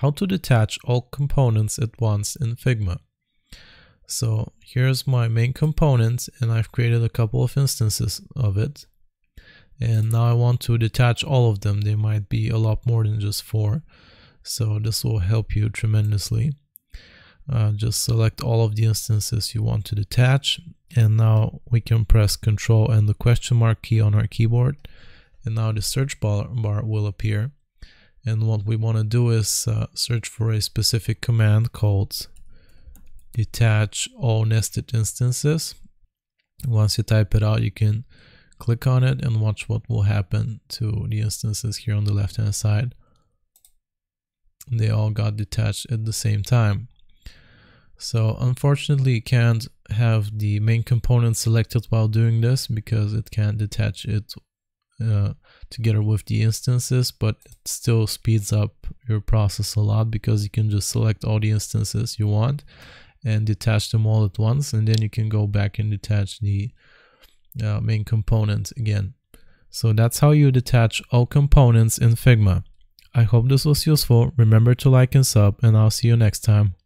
how to detach all components at once in Figma. So here's my main component, and I've created a couple of instances of it. And now I want to detach all of them. They might be a lot more than just 4. So this will help you tremendously. Just select all of the instances you want to detach. And now we can press Ctrl and the question mark key on our keyboard. And now the search bar will appear. And what we want to do is search for a specific command called detach all nested instances. Once you type it out, you can click on it and watch what will happen to the instances here on the left hand side. They all got detached at the same time. So unfortunately you can't have the main component selected while doing this because it can't detach it together with the instances, but it still speeds up your process a lot because you can just select all the instances you want and detach them all at once, and then you can go back and detach the main component again. So that's how you detach all components in Figma. I hope this was useful. Remember to like and sub, and I'll see you next time.